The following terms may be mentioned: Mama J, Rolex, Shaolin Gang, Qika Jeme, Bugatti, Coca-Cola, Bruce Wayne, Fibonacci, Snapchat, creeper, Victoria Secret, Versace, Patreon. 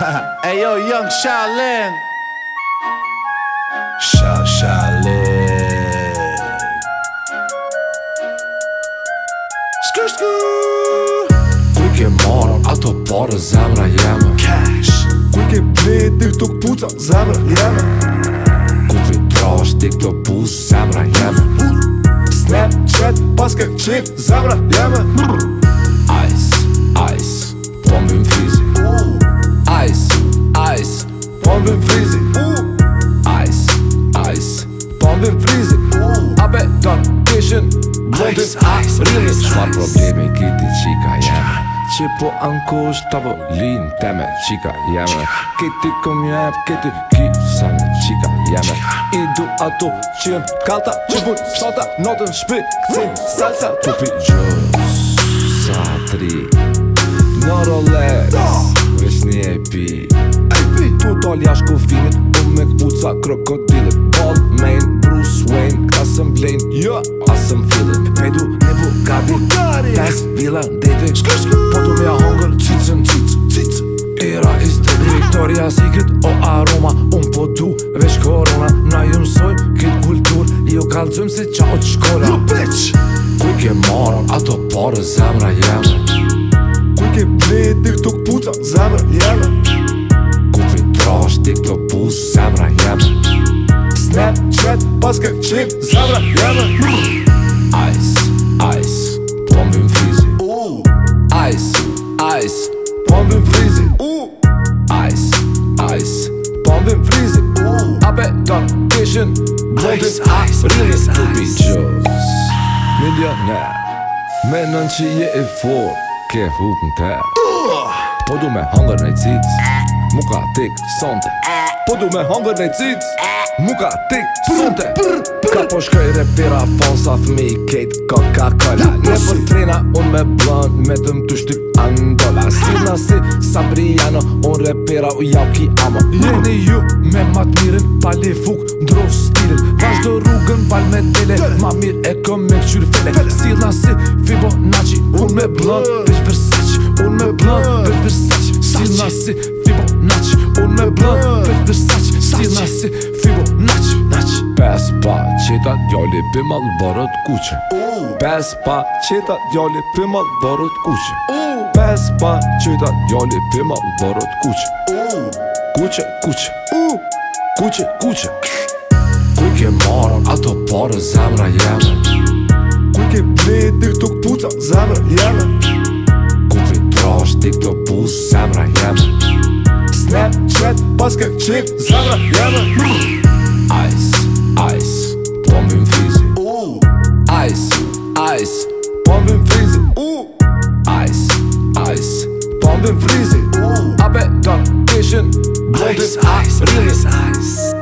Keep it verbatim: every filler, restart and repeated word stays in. Ayo, young Shaolin. Sha Shaolin. Skur skur. Kur ke marrë ato parë zemra jeme. Cash. Kur ke blejt në këto puca zemra jeme. Kur ke trash në këto pus zemra jeme. Snapchat pas ke qip zemra jeme. Ice, ice. Bombim frizi. Ice, ice, bombim frizi. Ice, ice, bombim frizi. A beton kishin blondin rinis. Shfar probleme kiti qika jeme, që po ankosh tavolin teme qika jeme. Kiti kom jep, kiti kisane qika jeme. I du ato që jem kalta, që bun sota notën shpi, këtësin salsa. Tupi gjës, sa tri në Rolex, veç një E P. Tutal jash kofinit, po me kpuca krokodilit. Batman, Bruce Wayne, asëm blejn, asëm fillin. Pedu një Bugatti, pes vila ndete. Po du me a hongër, cicën cicë. Era is dead, Victoria Secret o aroma. Unë po du veç korona, na ju mësojnë këtë kultur. Ju kalëcëm si qao të shkolla. Kuj ke marrë ato parë zemra jemë. Kuj ke blejt në këto këpuca, zemra jeme. Kuj ke trash në këto pus, zemra jeme. Snapchat pas ke qip, zemra jeme. Ice, ice, bombim frizi. Ice, ice, bombim frizi. Ice, ice, bombim frizi. A beton kishin, blondin a rinis. Tupi gjës, milioner, menon që je e for. Ke huk në te, po du me hangër nej cic. Muka tik sonte, po du me hangër nej cic. Muka tik sonte. Ka po shkoj repira fonsa fmi kejt Coca-Cola. Ne për trena unë me blunt, me dëm të shtyp andola. Sina si Sabriano, unë repira u jau ki ama. Jeni ju me matë mirin, pali fuk, ndrov stilin. Vashdo rrugën pal me tele, ma mirë e kom me këqyr fele. Sina si Fibonacci, unë me blunt. Unë me blunt, veç Versace. Si nasi Fibonacci. Unë me blunt, veç Versace. Si nasi Fibonacci. Pes pa qeta djali për malë barët kuqe. Pes pa qeta djali për malë barët kuqe. Pes pa qeta djali për malë barët kuqe. Kuqe, kuqe, kuqe, kuqe. Kuj ke marrë ato parë zemra jeme. Kuj ke blejt në këto këpuca zemra jeme. Tik do pus, zemra jeme. Snapchat pas ke qip, zemra jeme. Ice, ice, bombim frizi. Ice, ice, bombim frizi. Ice, ice, bombim frizi. A beton kishin blondin a rinis.